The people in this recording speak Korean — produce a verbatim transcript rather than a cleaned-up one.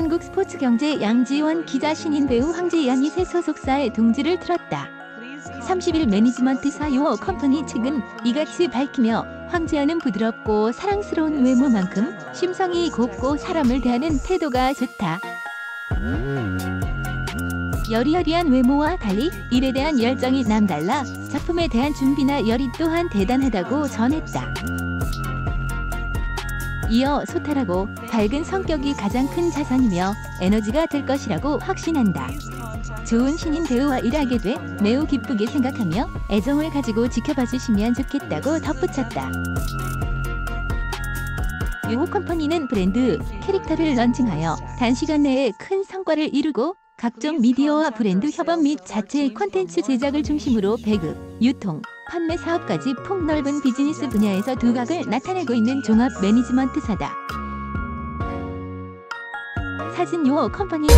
한국스포츠경제 양지원 기자 신인 배우 황지연 이 세 소속사의 둥지를 틀었다. 삼십일 매니지먼트사 요호 컴퍼니 측은 이같이 밝히며, 황지연은 부드럽고 사랑스러운 외모만큼 심성이 곱고 사람을 대하는 태도가 좋다. 여리여리한 외모와 달리 일에 대한 열정이 남달라 작품에 대한 준비나 열의 또한 대단하다고 전했다. 이어 소탈하고 밝은 성격이 가장 큰 자산이며 에너지가 될 것이라고 확신한다. 좋은 신인 배우와 일하게 돼 매우 기쁘게 생각하며 애정을 가지고 지켜봐 주시면 좋겠다고 덧붙였다. 요호 컴퍼니는 브랜드, 캐릭터를 런칭하여 단시간 내에 큰 성과를 이루고 각종 미디어와 브랜드 협업 및 자체의 콘텐츠 제작을 중심으로 배급, 유통, 판매 사업까지 폭넓은 비즈니스 분야에서 두각을 나타내고 있는 종합 매니지먼트사다. 사진 요호 컴퍼니